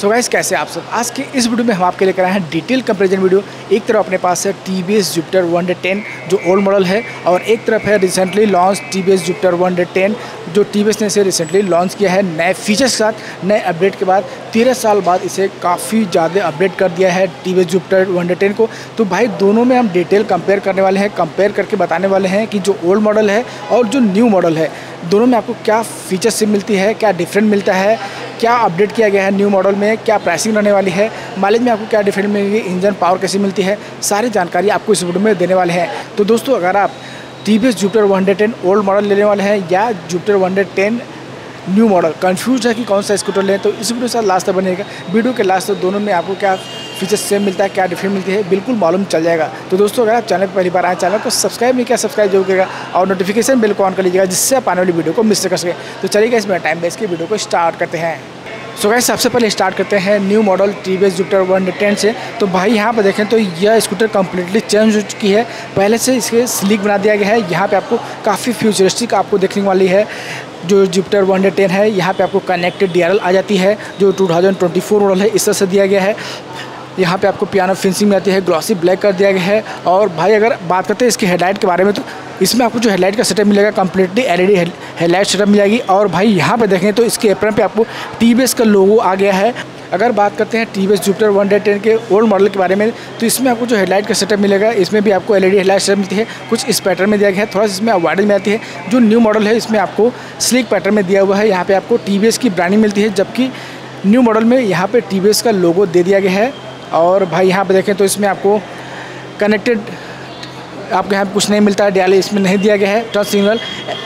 So guys कैसे आप सब, आज के इस वीडियो में हम आपके लेकर आए हैं डिटेल कंपैरिजन वीडियो। एक तरफ अपने पास है TVS Jupiter 110 जो ओल्ड मॉडल है और एक तरफ है रिसेंटली लॉन्च TVS Jupiter 110 जो TVS ने इसे रिसेंटली लॉन्च किया है नए फीचर्स के साथ। नए अपडेट के बाद 13 साल बाद इसे काफ़ी ज़्यादा अपडेट कर दिया है TVS Jupiter 110 को। तो भाई दोनों में हम डिटेल कंपेयर करने वाले हैं, कंपेयर करके बताने वाले हैं कि जो ओल्ड मॉडल है और जो न्यू मॉडल है दोनों में आपको क्या फीचर्स से मिलती है, क्या डिफरेंट मिलता है, क्या अपडेट किया गया है न्यू मॉडल में, क्या प्राइसिंग रहने वाली है, माइलेज में आपको क्या डिफरेंट मिलेगी, इंजन पावर कैसे मिलती है, सारी जानकारी आपको इस वीडियो में देने वाले हैं। तो दोस्तों अगर आप TVS Jupiter 110 ओल्ड मॉडल लेने वाले हैं या Jupiter 110 न्यू मॉडल कंफ्यूज है कि कौन सा स्कूटर लें, तो इस वीडियो के साथ लास्ट तक बनेगा। वीडियो के लास्ट तक दोनों में आपको क्या फीचर्स सेम मिलता है, क्या डिफरेंट मिलती है, बिल्कुल मालूम चल जाएगा। तो दोस्तों अगर आप चैनल पर पहली बार आए, चैनल को सब्सक्राइब नहीं किया सब्सक्राइब जरूर करेगा और नोटिफिकेशन बेल को ऑन कर लीजिएगा जिससे आप आने वाली वीडियो को मिस कर सकें। तो चलिएगा इसमें टाइम बेस के वीडियो को स्टार्ट करते हैं। सो गाइस सबसे पहले स्टार्ट करते हैं न्यू मॉडल TVS Jupiter 110 से। तो भाई यहाँ पर देखें तो यह स्कूटर कम्प्लीटली चेंज हो चुकी है, पहले से इसके स्लीक बना दिया गया है। यहाँ पे आपको काफ़ी फ्यूचरिस्टिक आपको देखने वाली है जो Jupiter 110 है। यहाँ पे आपको कनेक्टेड DRL आ जाती है जो 2024 मॉडल है, इस तरह से दिया गया है। यहाँ पे आपको पियानो फिनिशिंग में आती है, ग्लॉसी ब्लैक कर दिया गया है। और भाई अगर बात करते हैं इसकी हेडलाइट के बारे में तो इसमें आपको जो हेडलाइट का सेटअप मिलेगा कम्प्लीटली LED हेडलाइट सेटअप मिल जाएगी। और भाई यहाँ पे देखें तो इसके एप्रन पे आपको TVS का लोगो आ गया है। अगर बात करते हैं TVS Jupiter 110 के ओल्ड मॉडल के बारे में तो इसमें आपको जो हेडलाइट का सेटअप मिलेगा इसमें भी आपको LED हेडलाइट सेटअप मिलती है, कुछ इस पैटर्न में दिया गया है, थोड़ा सा इसमें वाइड में आती है। जो न्यू मॉडल है इसमें आपको स्लीक पैटर्न में दिया हुआ है। यहाँ पर आपको TVS की ब्रांडिंग मिलती है जबकि न्यू मॉडल में यहाँ पर TVS का लोगो दे दिया गया है। और भाई यहाँ पर देखें तो इसमें आपको कनेक्टेड आपके यहाँ कुछ नहीं मिलता है, DRL इसमें नहीं दिया गया है, टच सिग्नल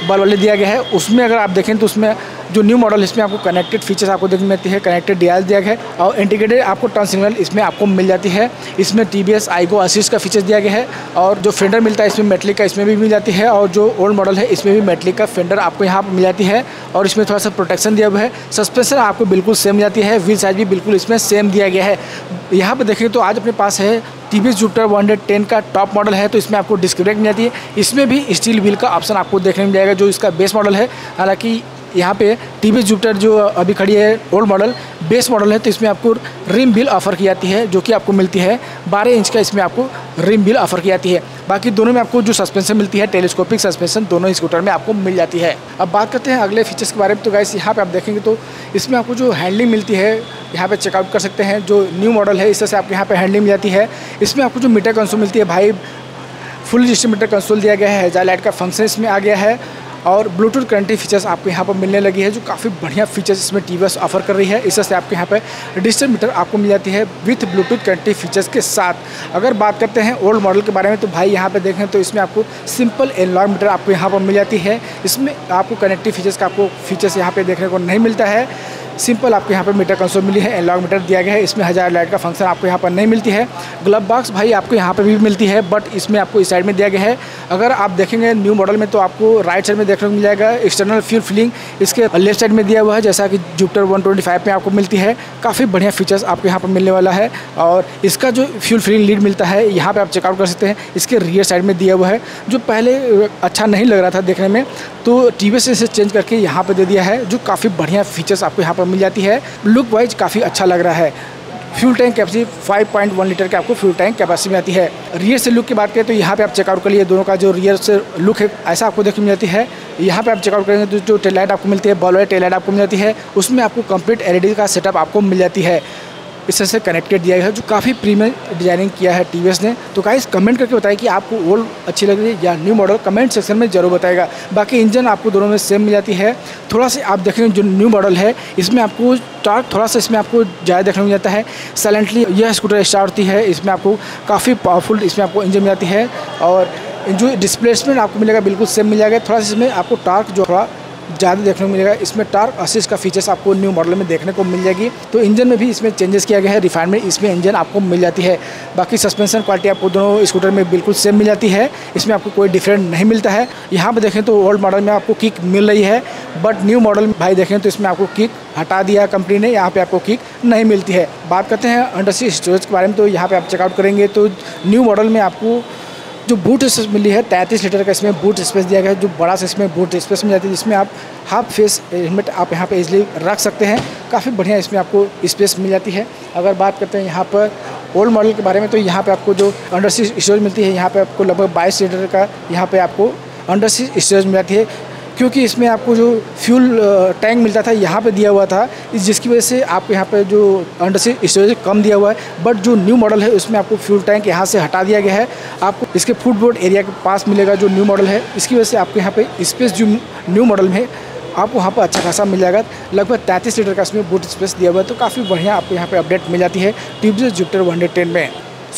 बल्ब वाले दिया गया है। उसमें अगर आप देखें तो उसमें जो न्यू मॉडल इसमें आपको कनेक्टेड फीचर्स आपको देखने मिलती है, कनेक्टेड DRL दिया गया है और इंटीग्रेटेड आपको टर्न सिग्नल इसमें आपको मिल जाती है। इसमें TVS आइगो असिस्ट का फीचर्स दिया गया है और जो फेंडर मिलता है इसमें मेटलिक का इसमें भी मिल जाती है। और जो ओल्ड मॉडल है इसमें भी मेटलिक का फेंडर आपको यहाँ पर मिल जाती है और इसमें थोड़ा सा प्रोटेक्शन दिया हुआ है। सस्पेंशन आपको बिल्कुल सेम जाती है, व्हील साइज भी बिल्कुल इसमें सेम दिया गया है। यहाँ पर देखें तो आज अपने पास है TVS Jupiter 110 का टॉप मॉडल है तो इसमें आपको डिस्क ब्रेक मिल जाती है। इसमें भी स्टील व्हील का ऑप्शन आपको देखने में जाएगा जो इसका बेस मॉडल है। हालांकि यहाँ पे TVS Jupiter जो अभी खड़ी है ओल्ड मॉडल बेस मॉडल है तो इसमें आपको रिम व्हील ऑफर की जाती है जो कि आपको मिलती है 12 इंच का, इसमें आपको रिम व्हील ऑफर की जाती है। बाकी दोनों में आपको जो सस्पेंशन मिलती है टेलीस्कोपिक सस्पेंशन दोनों स्कूटर में आपको मिल जाती है। अब बात करते हैं अगले फीचर्स के बारे में तो गाइस यहाँ पे आप देखेंगे तो इसमें आपको जो हैंडलिंग मिलती है यहाँ पे चेकआउट कर सकते हैं। जो न्यू मॉडल है इस तरह से आपको यहाँ पर हैंडलिंग मिल जाती है। इसमें आपको जो मीटर कंसोल मिलती है भाई फुल डिस्ट्रीमीटर कंसोल दिया गया है, हेडलाइट का फंक्शन इसमें आ गया है और ब्लूटूथ कनेक्टिव फीचर्स आपको यहाँ पर मिलने लगी है जो काफ़ी बढ़िया फीचर्स इसमें TVS ऑफर कर रही है। इस तरह से आपके यहाँ पर डिजिटल मीटर आपको मिल जाती है विथ ब्लूटूथ कनेक्टिव फीचर्स के साथ। अगर बात करते हैं ओल्ड मॉडल के बारे में तो भाई यहाँ पर देखें तो इसमें आपको सिंपल एनालॉग मीटर आपको यहाँ पर मिल जाती है। इसमें आपको कनेक्टिव फीचर्स का आपको फीचर्स यहाँ पर देखने को नहीं मिलता है, सिंपल आपको यहाँ पर मीटर कंसोल मिली है, एनालॉग मीटर दिया गया है। इसमें हजार लाइट का फंक्शन आपको यहाँ पर नहीं मिलती है। ग्लव बॉक्स भाई आपको यहाँ पर भी मिलती है बट इसमें आपको इस साइड में दिया गया है। अगर आप देखेंगे न्यू मॉडल में तो आपको राइट साइड में देखने को मिल जाएगा एक्सटर्नल फ्यूल फिलिंग, इसके लेफ्ट साइड में दिया हुआ है जैसा कि Jupiter 125 में आपको मिलती है। काफ़ी बढ़िया फीचर्स आपको यहाँ पर मिलने वाला है और इसका जो फ्यूल फिलिंग लीड मिलता है यहाँ पर आप चेकआउट कर सकते हैं, इसके रियर साइड में दिया हुआ है जो पहले अच्छा नहीं लग रहा था देखने में तो TVS इसे चेंज करके यहाँ पर दे दिया है जो काफ़ी बढ़िया फीचर्स आपको यहाँ मिल जाती है। लुक वाइज काफ़ी अच्छा लग रहा है। फ्यूल टैंक कैपेसिटी 5.1 लीटर के आपको फ्यूल टैंक कैपेसिटी में आती है। रियर से लुक की बात करें तो यहाँ पे आप चेकआउट कर लिए दोनों का जो रियर से लुक है ऐसा आपको देखने में मिलती है। यहाँ पे आप चेकआउट करेंगे तो जो टेल लाइट आपको मिलती है बॉल वाली टेल लाइट आपको मिल जाती है, उसमें आपको कंप्लीट LED का सेटअप आपको मिल जाती है। इस तरह से कनेक्टेड दिया गया है जो काफ़ी प्रीमियम डिजाइनिंग किया है TVS ने। तो गाइस कमेंट करके बताइए कि आपको ओल्ड अच्छी लग रही है या न्यू मॉडल, कमेंट सेक्शन में जरूर बताएगा। बाकी इंजन आपको दोनों में सेम मिल जाती है। थोड़ा सा आप देखें जो न्यू मॉडल है इसमें आपको स्टार्ट थोड़ा सा इसमें आपको ज़्यादा देखने को मिलता है, साइलेंटली यह स्कूटर स्टार्ट होती है। इसमें आपको काफ़ी पावरफुल इसमें आपको इंजन मिल जाती है और जो डिस्प्लेसमेंट आपको मिलेगा बिल्कुल सेम मिल जाएगा। थोड़ा सा इसमें आपको टार्क जो थोड़ा ज़्यादा देखने को मिलेगा, इसमें टार्क असिस्ट का फीचर्स आपको न्यू मॉडल में देखने को मिल जाएगी। तो इंजन में भी इसमें चेंजेस किया गया है, रिफाइनमेंट इसमें इंजन आपको मिल जाती है। बाकी सस्पेंशन क्वालिटी आपको दोनों स्कूटर में बिल्कुल सेम मिल जाती है, इसमें आपको कोई डिफरेंट नहीं मिलता है। यहाँ पर देखें तो ओल्ड मॉडल में आपको किक मिल रही है बट न्यू मॉडल में भाई देखें तो इसमें आपको किक हटा दिया कंपनी ने, यहाँ पर आपको किक नहीं मिलती है। बात करते हैं अंडरसी स्टोरेज के बारे में तो यहाँ पर आप चेकआउट करेंगे तो न्यू मॉडल में आपको जो बूट स्पेस मिली है 33 लीटर का इसमें बूट स्पेस दिया गया है, जो बड़ा सा इसमें बूट स्पेस मिल जाती है, जिसमें आप हाफ फेस हेलमेट आप यहाँ पे इजली रख सकते हैं। काफ़ी बढ़िया इसमें आपको स्पेस मिल जाती है। अगर बात करते हैं यहाँ पर ओल्ड मॉडल के बारे में, तो यहाँ पे आपको जो अंडर सी स्टोरेज मिलती है, यहाँ पे आपको लगभग 22 लीटर का यहाँ पे आपको अंडर सी स्टोरेज मिल जाती है, क्योंकि इसमें आपको जो फ्यूल टैंक मिलता था यहाँ पे दिया हुआ था, जिसकी वजह से आपको यहाँ पे जो अंडर सी स्टोरेज कम दिया हुआ है। बट जो न्यू मॉडल है उसमें आपको फ्यूल टैंक यहाँ से हटा दिया गया है, आपको इसके फुटबोर्ड एरिया के पास मिलेगा जो न्यू मॉडल है। इसकी वजह से आपको यहाँ पे स्पेस जो न्यू मॉडल में आपको वहाँ पर अच्छा खासा मिल जाएगा, लगभग 33 लीटर का इसमें बूट स्पेस दिया हुआ है। तो काफ़ी बढ़िया आपको यहाँ पे अपडेट मिल जाती है टीवीएस जुपिटर 110 में।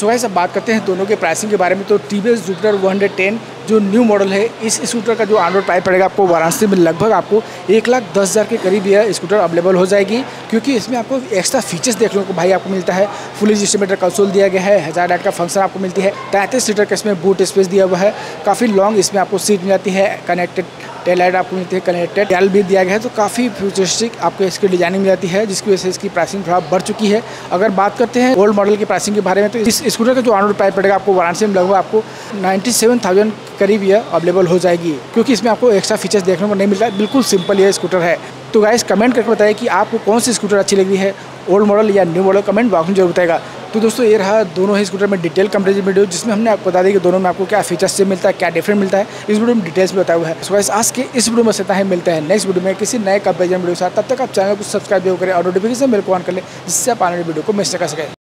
सो गाइस, अब बात करते हैं दोनों के प्राइसिंग के बारे में। तो टीवीएस जुपिटर 110 जो न्यू मॉडल है, इस स्कूटर का जो ऑनरोड प्राइस पड़ेगा आपको वाराणसी में लगभग आपको 1,10,000 के करीब यह स्कूटर अवेलेबल हो जाएगी, क्योंकि इसमें आपको एक्स्ट्रा फीचर्स देखने को भाई आपको मिलता है। फुली डिस्ट्रीमीटर कंसोल दिया गया है, 1000 वाट का फंक्शन आपको मिलती है, 33 लीटर का इसमें बूट स्पेस दिया हुआ है, काफ़ी लॉन्ग इसमें आपको सीट मिल जाती है, कनेक्टेड टेल लाइट आपको मिलती है, कनेक्टेड टेल भी दिया गया है। तो काफ़ी फ्यूचरिस्टिक आपको इसकी डिजाइनिंग मिल जाती है, जिसकी वजह से इसकी प्राइसिंग थोड़ा बढ़ चुकी है। अगर बात करते हैं ओल्ड मॉडल की प्राइसिंग के बारे में, तो इस स्कूटर का जो ऑनरोड प्राइस पड़ेगा आपको वाराणसी में लगभग आपको 97,000 करीब यह अवेलेबल हो जाएगी, क्योंकि इसमें आपको एक्स्ट्रा फीचर्स देखने को नहीं मिलता, बिल्कुल सिंपल यह स्कूटर है। तो गाइस, कमेंट करके बताइए कि आपको कौन सी स्कूटर अच्छी लग रही है, ओल्ड मॉडल या न्यू मॉडल, कमेंट बॉक्स में जरूर बताएगा। तो दोस्तों, ये रहा दोनों ही स्कूटर में डिटेल कंपेरिजन वीडियो, जिसमें हमने आपको बता दी कि दोनों में आपको क्या फीचर्स से मिलता है, क्या डिफरेंट मिलता है, इस वीडियो में डिटेल्स में बताया हुआ है। सो गाइस, आज के इस वीडियो में बस इतना ही, मिलते हैं नेक्स्ट वीडियो में किसी नए कंपेरिजन वीडियो के साथ। तब तक आप चैनल को सब्सक्राइब जरूर करें और नोटिफिकेशन बेल को ऑन कर लें, जिससे आप आने वाली वीडियो को मिस कर सकें।